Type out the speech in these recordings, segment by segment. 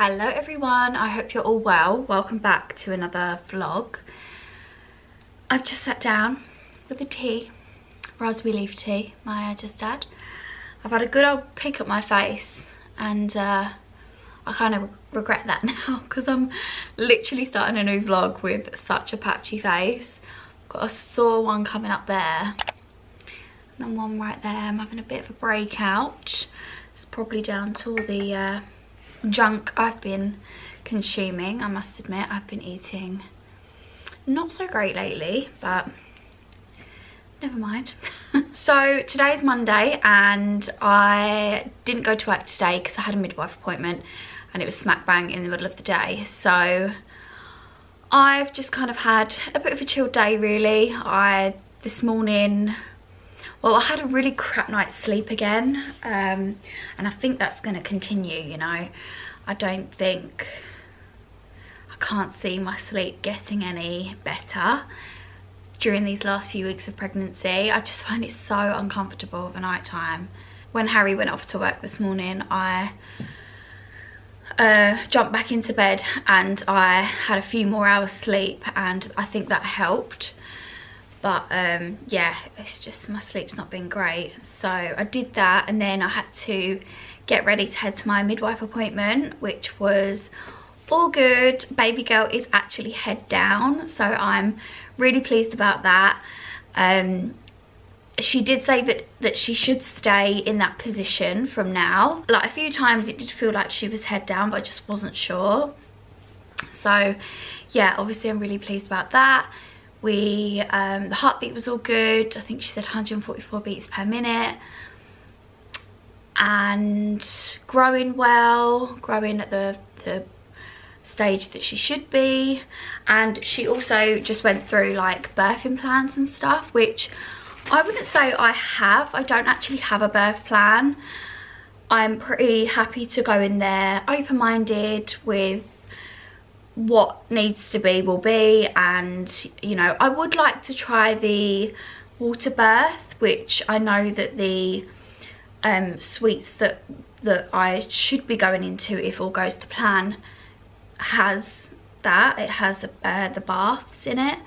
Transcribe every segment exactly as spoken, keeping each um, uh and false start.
Hello everyone, I hope you're all well. Welcome back to another vlog. I've just sat down with a tea, raspberry leaf tea, Maya just had. I've had a good old pick at my face and uh, I kind of regret that now because I'm literally starting a new vlog with such a patchy face. I've got a sore one coming up there and then one right there. I'm having a bit of a breakout. It's probably down to all the uh, junk I've been consuming. I must admit I've been eating not so great lately, but never mind. So today's Monday and I didn't go to work today because I had a midwife appointment and it was smack bang in the middle of the day, so I've just kind of had a bit of a chill day really. I this morning Well, I had a really crap night's sleep again, um, and I think that's going to continue, you know. I don't think, I can't see my sleep getting any better during these last few weeks of pregnancy. I just find it so uncomfortable of a night time. When Harry went off to work this morning, I uh, jumped back into bed and I had a few more hours sleep and I think that helped. But um, yeah, it's just my sleep's not been great. So I did that and then I had to get ready to head to my midwife appointment, which was all good. Baby girl is actually head down, so I'm really pleased about that. Um, she did say that, that she should stay in that position from now. Like a few times it did feel like she was head down, but I just wasn't sure. So yeah, obviously I'm really pleased about that. We, um, the heartbeat was all good. I think she said one hundred forty-four beats per minute. And growing well, growing at the, the stage that she should be. And she also just went through like birthing plans and stuff, which I wouldn't say I have. I don't actually have a birth plan. I'm pretty happy to go in there open-minded with what needs to be will be, and you know, I would like to try the water birth, which I know that the um suites that that I should be going into, if all goes to plan, has that it has the uh, the baths in it,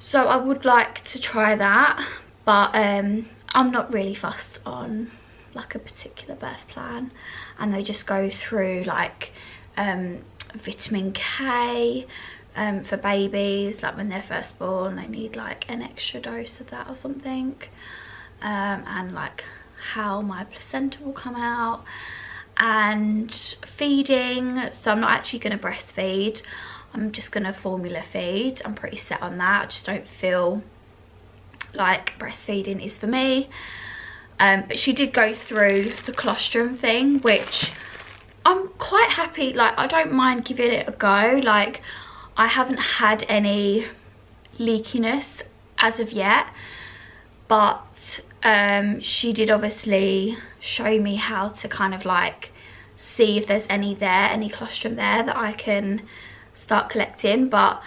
so I would like to try that, but um I'm not really fussed on like a particular birth plan, and they just go through like um vitamin K um, for babies, like when they're first born they need like an extra dose of that or something, um, and like how my placenta will come out, and feeding. So I'm not actually going to breastfeed, I'm just going to formula feed. I'm pretty set on that. I just don't feel like breastfeeding is for me, um, but she did go through the colostrum thing, which I'm quite happy, like I don't mind giving it a go. Like I haven't had any leakiness as of yet, but um, she did obviously show me how to kind of like see if there's any there, any colostrum there that I can start collecting. But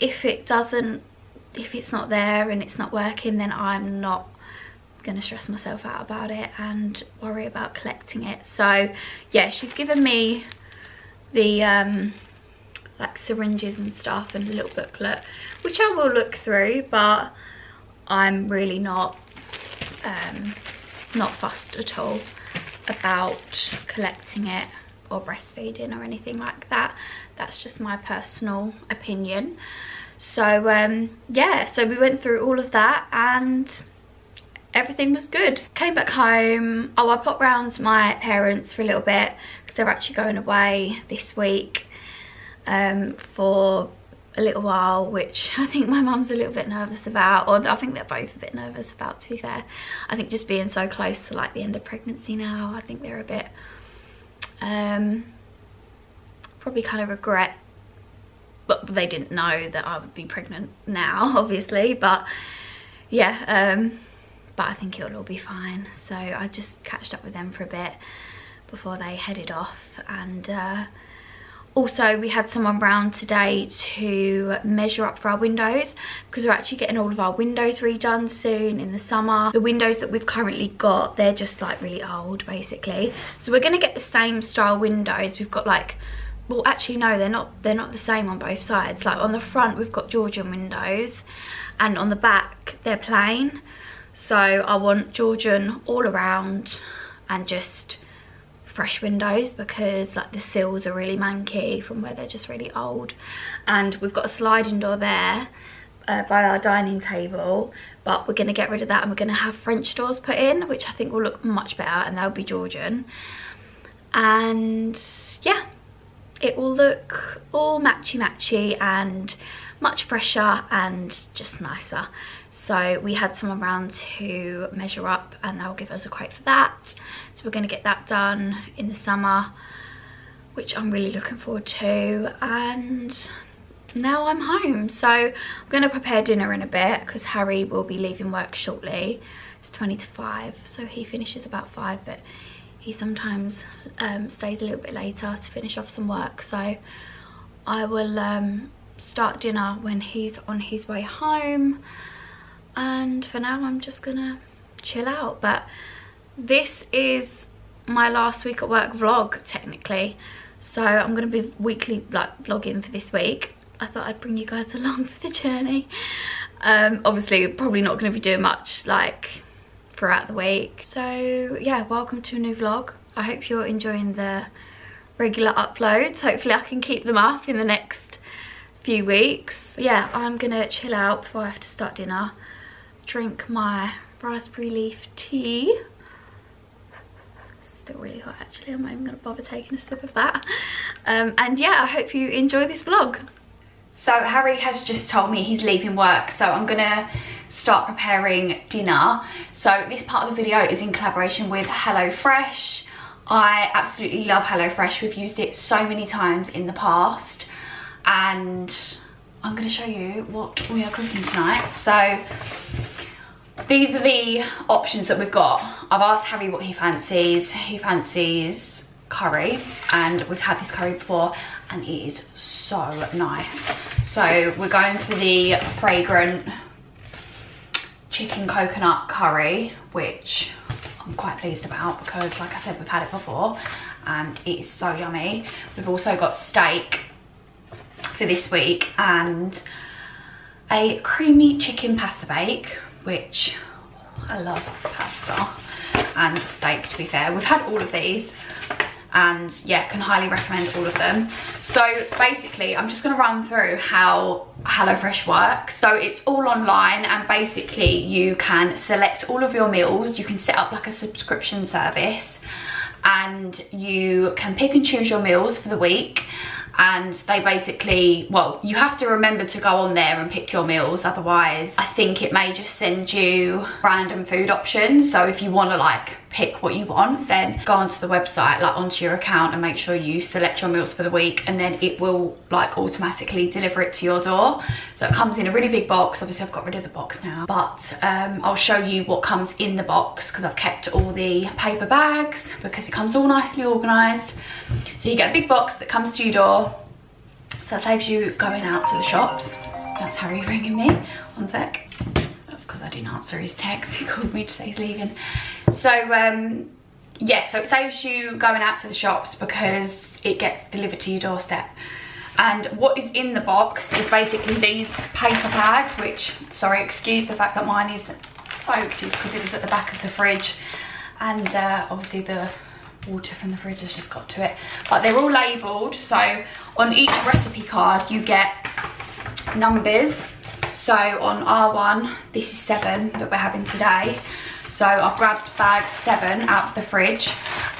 if it doesn't, if it's not there and it's not working, then I'm not gonna stress myself out about it and worry about collecting it. So yeah, she's given me the um like syringes and stuff and a little booklet, which I will look through, but I'm really not um not fussed at all about collecting it or breastfeeding or anything like that. That's just my personal opinion. So um yeah, so we went through all of that and everything was good. Came back home. Oh, I popped round my parents for a little bit because they're actually going away this week um, for a little while, which I think my mum's a little bit nervous about, or I think they're both a bit nervous about, to be fair. I think just being so close to like the end of pregnancy now, I think they're a bit, um, probably kind of regret, but they didn't know that I would be pregnant now, obviously, but yeah, um, but I think it'll all be fine. So I just catched up with them for a bit before they headed off, and uh, Also, we had someone round today to measure up for our windows, because we're actually getting all of our windows redone soon in the summer. The windows that we've currently got, they're just like really old basically. So we're going to get the same style windows. We've got like, well actually no, they're not, they're not the same on both sides. Like on the front we've got Georgian windows and on the back they're plain. So I want Georgian all around and just fresh windows, because like the sills are really manky from where they're just really old. And we've got a sliding door there uh, by our dining table, but we're going to get rid of that and we're going to have French doors put in, which I think will look much better, and they'll be Georgian. And yeah, it will look all matchy matchy and much fresher and just nicer. So we had someone round to measure up and they'll give us a quote for that. So we're going to get that done in the summer, which I'm really looking forward to. And now I'm home. So I'm going to prepare dinner in a bit, because Harry will be leaving work shortly. It's twenty to five, so he finishes about five, but he sometimes um, stays a little bit later to finish off some work. So I will um, start dinner when he's on his way home. And for now I'm just gonna chill out. But this is my last week at work vlog technically, so I'm gonna be weekly like vlogging for this week. I thought I'd bring you guys along for the journey. Um obviously probably not gonna be doing much like throughout the week. So yeah, welcome to a new vlog. I hope you're enjoying the regular uploads. Hopefully I can keep them up in the next few weeks. But yeah, I'm gonna chill out before I have to start dinner. Drink my raspberry leaf tea. Still really hot actually, I'm not even gonna bother taking a sip of that. Um, and yeah, I hope you enjoy this vlog. So Harry has just told me he's leaving work, so I'm gonna start preparing dinner. So this part of the video is in collaboration with HelloFresh. I absolutely love HelloFresh. We've used it so many times in the past, and I'm gonna show you what we are cooking tonight. So these are the options that we've got. I've asked Harry what he fancies. He fancies curry, and we've had this curry before and it is so nice. So we're going for the fragrant chicken coconut curry, which I'm quite pleased about, because like I said, we've had it before and it is so yummy. We've also got steak for this week and a creamy chicken pasta bake, which I love pasta and steak to be fair. We've had all of these and yeah, can highly recommend all of them. So basically I'm just going to run through how HelloFresh works. So it's all online, and basically you can select all of your meals. You can set up like a subscription service and you can pick and choose your meals for the week. And they basically, well, you have to remember to go on there and pick your meals, otherwise I think it may just send you random food options. So if you want to like pick what you want, then go onto the website, like onto your account, and make sure you select your meals for the week, and then it will like automatically deliver it to your door. So it comes in a really big box. Obviously I've got rid of the box now, but um I'll show you what comes in the box, because I've kept all the paper bags because it comes all nicely organized. So you get a big box that comes to your door, so that saves you going out to the shops. That's Harry ringing me, one sec. Because I didn't answer his text, he called me to say he's leaving. So um yeah, so it saves you going out to the shops because it gets delivered to your doorstep. And what is in the box is basically these paper bags, which, sorry, excuse the fact that mine is soaked, is because it was at the back of the fridge, and uh obviously the water from the fridge has just got to it. But they're all labeled, so on each recipe card you get numbers. So on R one, this is seven that we're having today. So I've grabbed bag seven out of the fridge,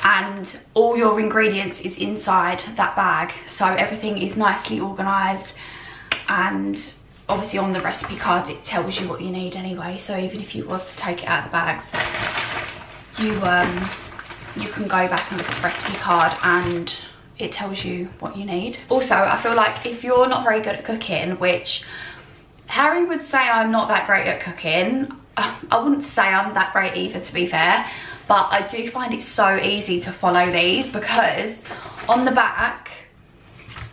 and all your ingredients is inside that bag. So everything is nicely organised, and obviously on the recipe cards it tells you what you need anyway. So even if you was to take it out of the bags, you, um, you can go back and look at the recipe card and it tells you what you need. Also, I feel like if you're not very good at cooking, which Harry would say I'm not that great at cooking. I wouldn't say I'm that great either, to be fair, but I do find it so easy to follow these, because on the back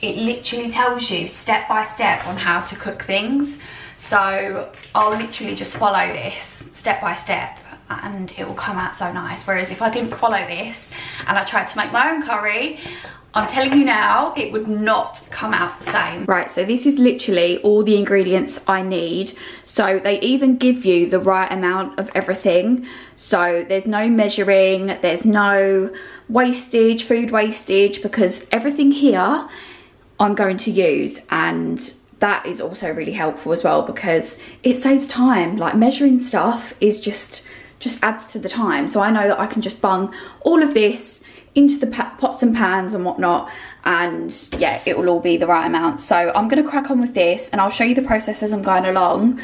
it literally tells you step by step on how to cook things. So I'll literally just follow this step by step and it will come out so nice. Whereas if I didn't follow this and I tried to make my own curry, I'm telling you now, it would not come out the same. Right, so this is literally all the ingredients I need. So they even give you the right amount of everything. So there's no measuring, there's no wastage, food wastage, because everything here I'm going to use. And that is also really helpful as well, because it saves time. Like, measuring stuff is just, just adds to the time. So I know that I can just bung all of this into the pots and pans and whatnot, and yeah, it will all be the right amount. So I'm going to crack on with this and I'll show you the process as I'm going along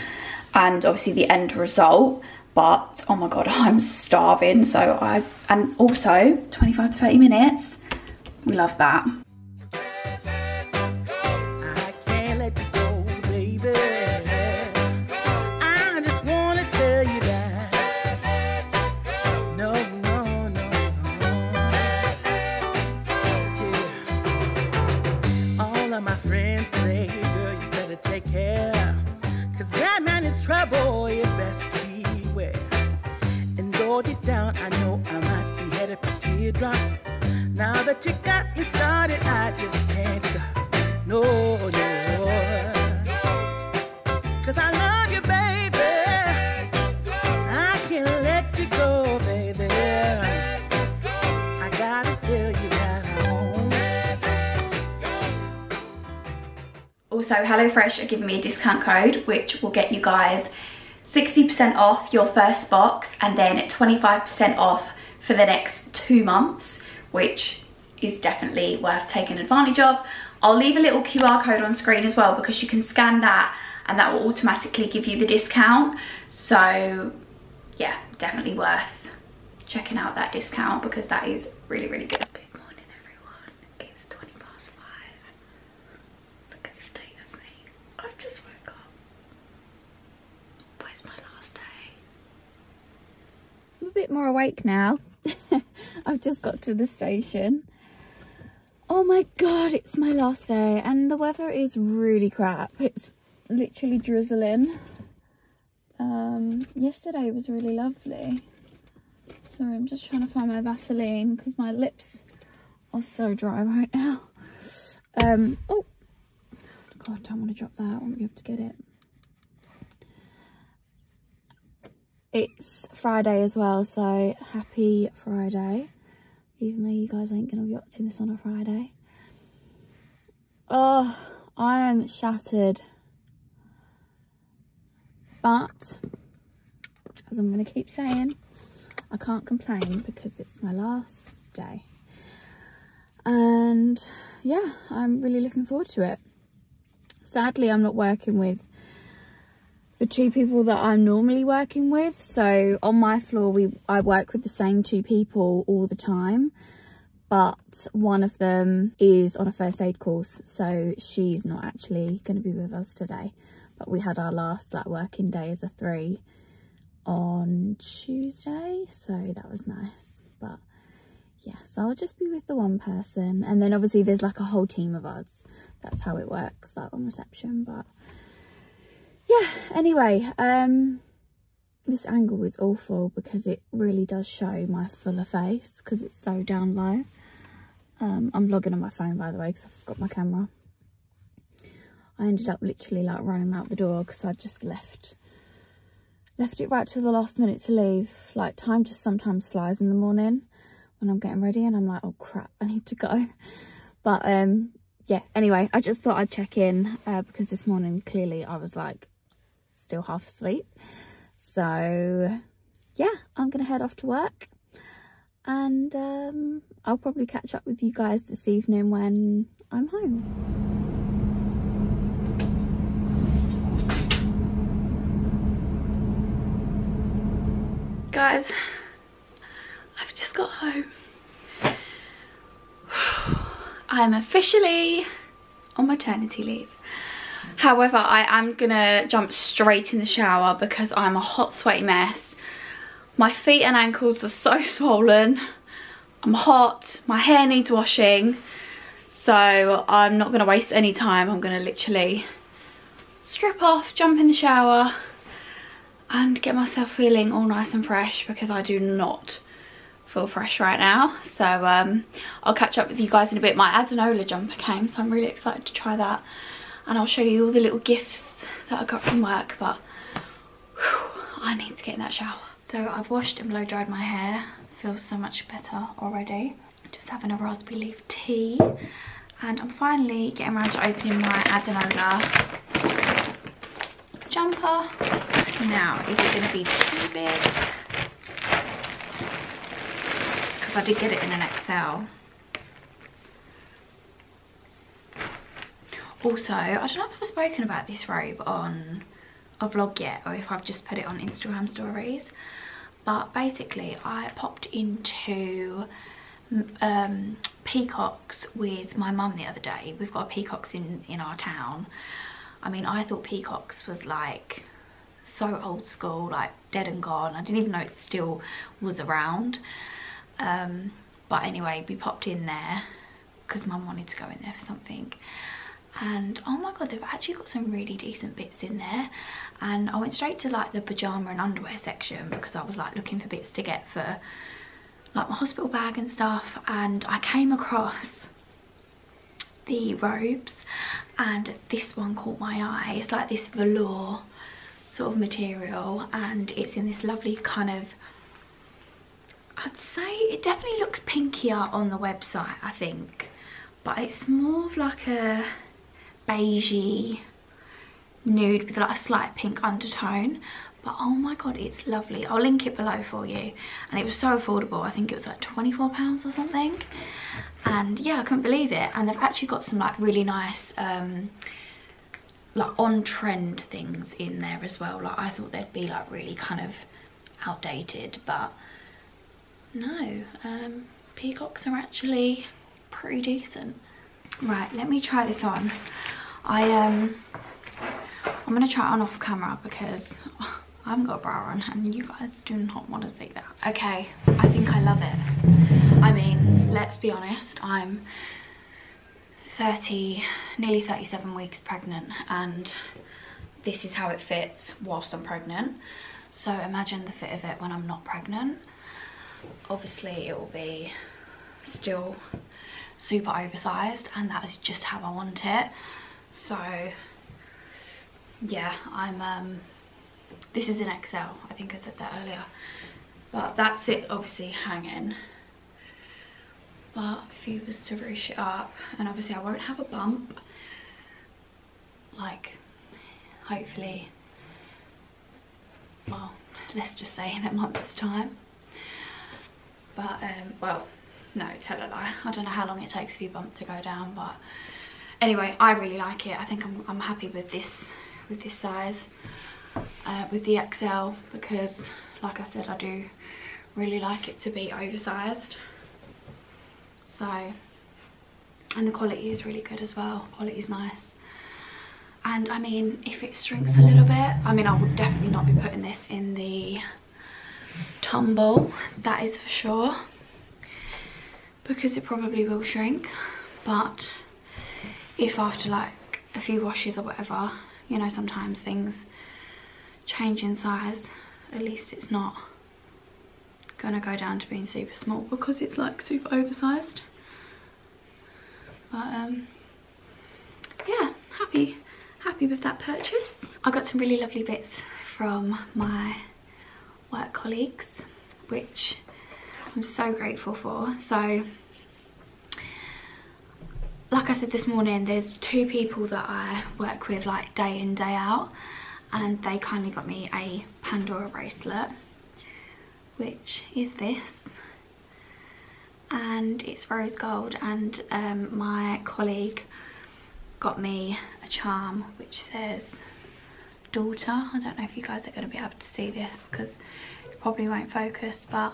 and obviously the end result. But oh my god, I'm starving. So I, and also twenty-five to thirty minutes, we love that. Now that you got me started, I just can't stop. No, no, cause I love you, baby. I can't let you go, baby. I gotta tell you that I won't. Also, HelloFresh are giving me a discount code, which will get you guys sixty percent off your first box and then twenty-five percent off for the next two months, which is definitely worth taking advantage of. I'll leave a little Q R code on screen as well, because you can scan that and that will automatically give you the discount. So yeah, definitely worth checking out that discount, because that is really, really good. Good morning, everyone. It's twenty past five. Look at the state of me. I've just woke up. Where's my last day? I'm a bit more awake now. I've just got to the station. Oh my god, it's my last day and the weather is really crap. It's literally drizzling. Um, yesterday was really lovely. Sorry, I'm just trying to find my Vaseline because my lips are so dry right now. Um, oh god, I don't want to drop that. I won't be able to get it. It's Friday as well, so happy Friday, even though you guys ain't gonna be watching this on a Friday. Oh, I am shattered, but as I'm gonna keep saying, I can't complain because it's my last day, and yeah, I'm really looking forward to it. Sadly, I'm not working with the two people that I'm normally working with. So on my floor, we I work with the same two people all the time, but one of them is on a first aid course, so she's not actually going to be with us today. But we had our last like working day as a three on Tuesday, so that was nice. But yes, yeah, so I'll just be with the one person, and then obviously there's like a whole team of us. That's how it works, like on reception. But yeah, anyway, um, this angle is awful because it really does show my fuller face because it's so down low. Um, I'm vlogging on my phone, by the way, because I've got my camera. I ended up literally like running out the door because I just left, left it right till the last minute to leave. Like, time just sometimes flies in the morning when I'm getting ready and I'm like, oh crap, I need to go. But um, yeah, anyway, I just thought I'd check in uh, because this morning clearly I was like, still half asleep. So yeah, I'm gonna head off to work, and um I'll probably catch up with you guys this evening when I'm home. Guys, I've just got home. I'm officially on maternity leave. However, I am gonna jump straight in the shower because I'm a hot sweaty mess. My feet and ankles are so swollen. I'm hot, my hair needs washing. So So I'm not going to waste any time. I'm going to literally strip off, jump in the shower and get myself feeling all nice and fresh, because I do not feel fresh right now. So um, I'll catch up with you guys in a bit. My Adanola jumper came, so I'm really excited to try that. And I'll show you all the little gifts that I got from work, but whew, I need to get in that shower. So I've washed and blow dried my hair. Feels so much better already. Just having a raspberry leaf tea. And I'm finally getting around to opening my Adanola jumper. Now, is it going to be too big? Because I did get it in an X L. Also, I don't know if I've spoken about this robe on a vlog yet, or if I've just put it on Instagram stories. But basically, I popped into um, Peacocks with my mum the other day. We've got a Peacocks in, in our town. I mean, I thought Peacocks was like so old school, like dead and gone. I didn't even know it still was around. Um, but anyway, we popped in there because mum wanted to go in there for something. And oh my god, they've actually got some really decent bits in there. And I went straight to like the pyjama and underwear section because I was like looking for bits to get for like my hospital bag and stuff. And I came across the robes and this one caught my eye. It's like this velour sort of material and it's in this lovely kind of, I'd say it definitely looks pinkier on the website, I think. But it's more of like a beigey nude with like a slight pink undertone. But oh my god, it's lovely. I'll link it below for you. And it was so affordable. I think it was like twenty-four pounds or something. And yeah, I couldn't believe it. And they've actually got some like really nice um like on trend things in there as well. Like I thought they'd be like really kind of outdated, but no, um Peacocks are actually pretty decent. Right, let me try this on. I um I'm gonna try it on off camera because I haven't got a bra on and you guys do not want to see that. Okay, I think I love it. I mean, let's be honest, I'm thirty, nearly thirty-seven weeks pregnant, and this is how it fits whilst I'm pregnant. So imagine the fit of it when I'm not pregnant. Obviously it will be still super oversized, and that is just how I want it. So yeah, I'm um this is an X L, I think I said that earlier, but that's it obviously hanging. But if you was to ruche it up, and obviously I won't have a bump, like hopefully, well, let's just say in a month's time. But um well, no, tell a lie. I don't know how long it takes for your bump to go down, but anyway, I really like it. I think I'm, I'm happy with this, with this size, uh, with the X L, because like I said, I do really like it to be oversized. So, and the quality is really good as well. Quality is nice. And I mean, if it shrinks a little bit, I mean, I would definitely not be putting this in the tumble. That is for sure. Because it probably will shrink, but if after like a few washes or whatever, you know, sometimes things change in size, at least it's not gonna go down to being super small because it's like super oversized. But um yeah, happy happy with that purchase. I got some really lovely bits from my work colleagues, which I'm so grateful for. So like I said this morning, there's two people that I work with like day in, day out, and they kindly got me a Pandora bracelet, which is this, and it's rose gold. And um, my colleague got me a charm which says daughter. I don't know if you guys are going to be able to see this because it probably won't focus, but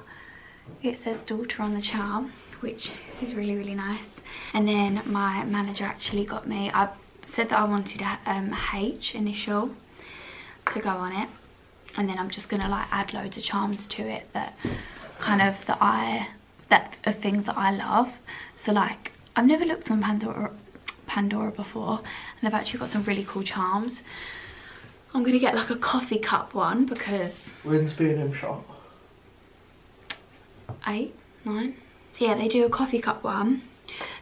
it says daughter on the charm, which is really really nice. And then my manager actually got me, I said that I wanted a um, H initial to go on it, and then I'm just gonna like add loads of charms to it that kind of that I that of things that I love. So like I've never looked on Pandora Pandora before, and they've actually got some really cool charms. I'm gonna get like a coffee cup one because when's B and M shop? Eight, nine. So yeah, they do a coffee cup one.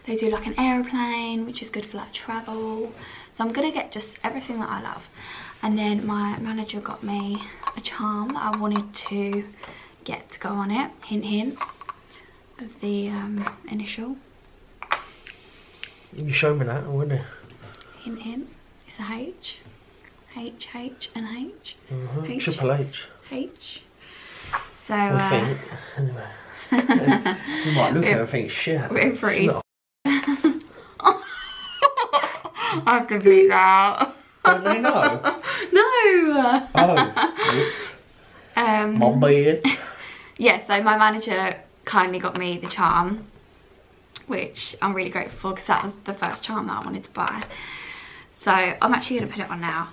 They do like an aeroplane, which is good for like travel. So I'm gonna get just everything that I love. And then my manager got me a charm that I wanted to get to go on it. Hint, hint of the um, initial. You showed me that, wouldn't you? Hint, hint. It's a H. H, H, and H. Mm-hmm. H. Triple H. H. So, I uh, think, anyway. You might look at it and think, shit. We're pretty. I've to bleep out. Don't they know? No. Oh, oops. Um, my beard. Yeah, so my manager kindly got me the charm, which I'm really grateful for because that was the first charm that I wanted to buy. So I'm actually going to put it on now.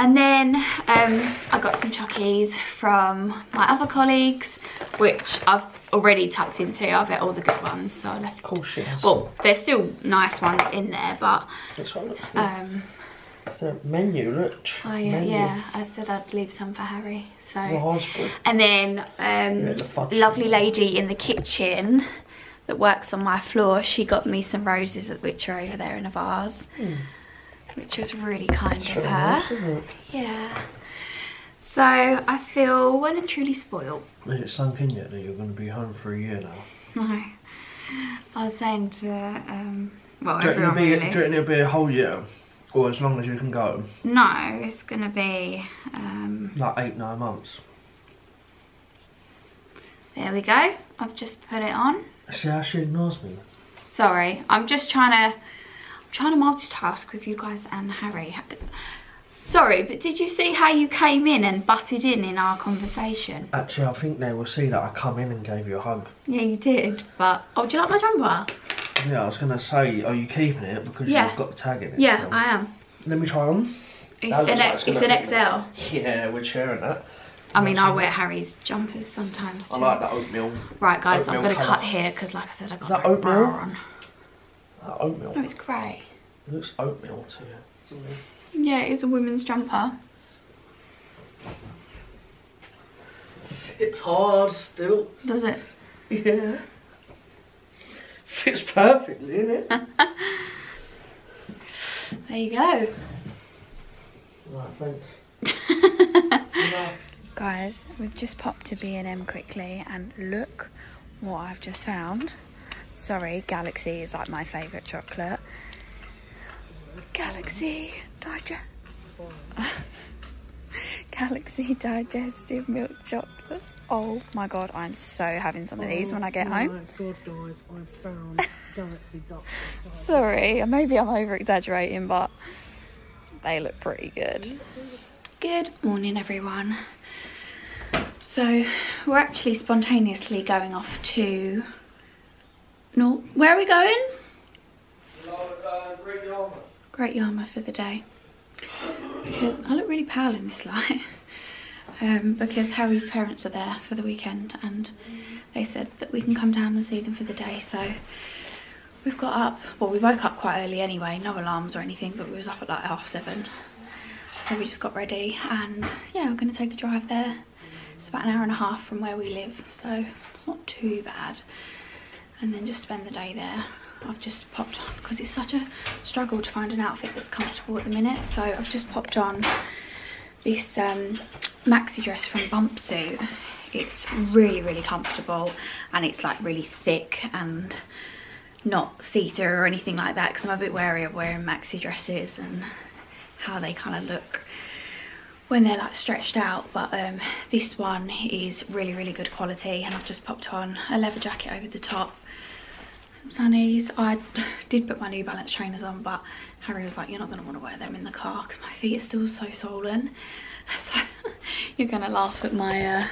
And then um, I got some chockies from my other colleagues, which I've already tucked into. I've got all the good ones, so I left. Of course she has. Well, there's still nice ones in there, but that's what I looked for. Um, it's a menu, look. Oh yeah, menu. Yeah. I said I'd leave some for Harry. So. The and then um, yeah, the lovely lady in the kitchen that works on my floor, she got me some roses which are over there in a vase. Mm. Which was really kind That's of really her. Nice, isn't it? Yeah. So I feel well and truly spoiled. Is it sunk in yet that you're going to be home for a year now? No. I was saying to um, well, do everyone be, really. Do you reckon it'll be a whole year, or as long as you can go? No, it's going to be um, like eight, nine months. There we go. I've just put it on. See how she ignores me. Sorry, I'm just trying to. Trying to multitask with you guys and Harry. Sorry, but did you see how you came in and butted in in our conversation? Actually, I think they will see that I come in and gave you a hug. Yeah, you did, but... Oh, do you like my jumper? Yeah, I was going to say, are you keeping it? Because yeah. You've got the tag in it. Yeah, so. I am. Let me try on. It's an, like it's an X L. Yeah, we're sharing that. I mean, I wear Harry's jumpers sometimes too. I like that oatmeal. Right, guys, oatmeal I'm going to cut here because, like I said, I got that oatmeal on. That oatmeal. No, it's grey. It looks oatmeal to you, doesn't it? Yeah, it is a women's jumper. It's hard still. Does it? Yeah. Fits perfectly, innit? There you go. Right, thanks. Guys, we've just popped to B and M quickly and look what I've just found. Sorry, Galaxy is like my favourite chocolate. Galaxy digest Galaxy digestive milk chocolates. Oh my god, I'm so having some of these when I get home. Oh my god, guys, I found Galaxy digestive. Sorry, maybe I'm over exaggerating, but they look pretty good. Good morning, everyone. So we're actually spontaneously going off to. No. Where are we going? Uh, Great Yarmouth. Great Yarmouth for the day. Because I look really pale in this light. Um, because Harry's parents are there for the weekend and they said that we can come down and see them for the day. So we've got up. Well, we woke up quite early anyway. No alarms or anything, but we was up at like half seven. So we just got ready and yeah, we're going to take a drive there. It's about an hour and a half from where we live. So it's not too bad. And then just spend the day there. I've just popped on, because it's such a struggle to find an outfit that's comfortable at the minute. So I've just popped on this um, maxi dress from Bumpsuit. It's really, really comfortable. And it's like really thick and not see-through or anything like that. Because I'm a bit wary of wearing maxi dresses and how they kind of look when they're like stretched out, but um, this one is really, really good quality. And I've just popped on a leather jacket over the top, some sunnies. I did put my New Balance trainers on, but Harry was like, you're not gonna wanna wear them in the car because my feet are still so swollen. So you're gonna laugh at my uh,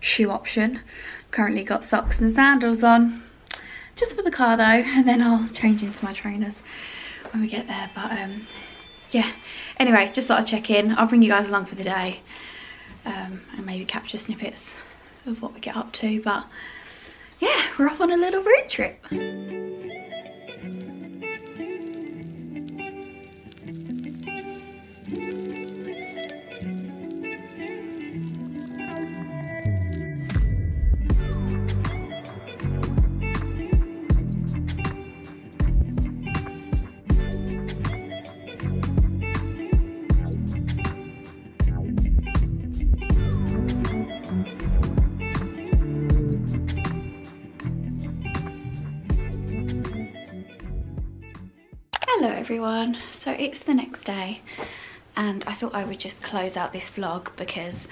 shoe option. Currently got socks and sandals on, just for the car though. And then I'll change into my trainers when we get there, but um, yeah, anyway, just thought I'd check in. I'll bring you guys along for the day um, and maybe capture snippets of what we get up to. But yeah, we're off on a little road trip. Hello everyone, so it's the next day and I thought I would just close out this vlog because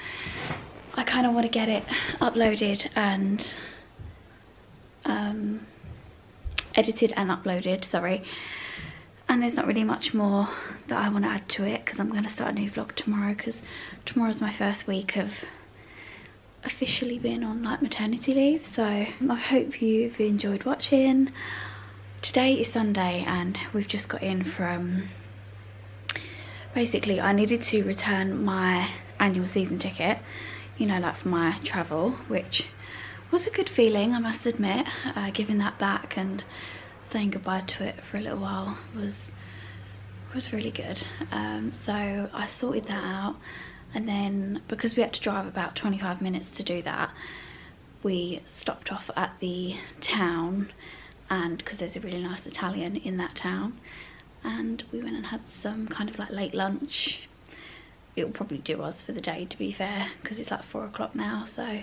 I kind of want to get it uploaded and um, edited and uploaded, sorry, and there's not really much more that I want to add to it because I'm going to start a new vlog tomorrow because tomorrow's my first week of officially being on like maternity leave. So I hope you've enjoyed watching. Today is Sunday and we've just got in from, basically I needed to return my annual season ticket, you know, like for my travel, which was a good feeling, I must admit. Uh, giving that back and saying goodbye to it for a little while was was really good. Um, so I sorted that out, and then because we had to drive about twenty-five minutes to do that, we stopped off at the town, and because there's a really nice Italian in that town, and we went and had some kind of like late lunch. It will probably do us for the day, to be fair, because it's like four o'clock now. So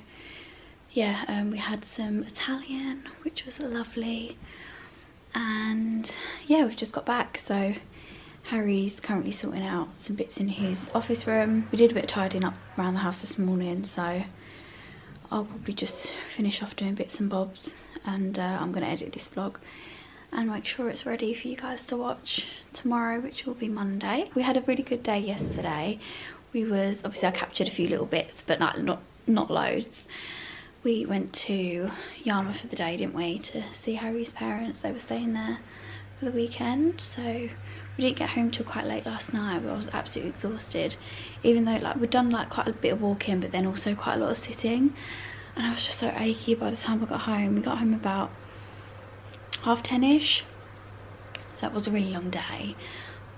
yeah, um, we had some Italian, which was lovely. And yeah, we've just got back. So Harry's currently sorting out some bits in his office room. We did a bit of tidying up around the house this morning, so I'll probably just finish off doing bits and bobs, and uh, I'm going to edit this vlog and make sure it's ready for you guys to watch tomorrow, which will be Monday. We had a really good day yesterday. We was, obviously I captured a few little bits, but not, not, not loads. We went to Yarmouth for the day, didn't we, to see Harry's parents. They were staying there for the weekend, so we didn't get home till quite late last night, but I was absolutely exhausted, even though like we'd done like quite a bit of walking, but then also quite a lot of sitting, and I was just so achy by the time I got home. We got home about half ten-ish, so it was a really long day,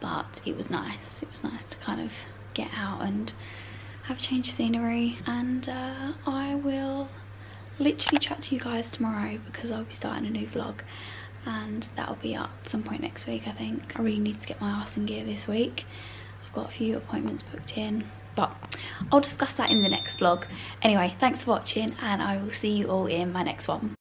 but it was nice. It was nice to kind of get out and have a change of scenery, and uh, I will literally chat to you guys tomorrow because I'll be starting a new vlog, and that'll be up at some point next week, I think. I really need to get my arse in gear this week. I've got a few appointments booked in, but I'll discuss that in the next vlog. Anyway, thanks for watching, and I will see you all in my next one.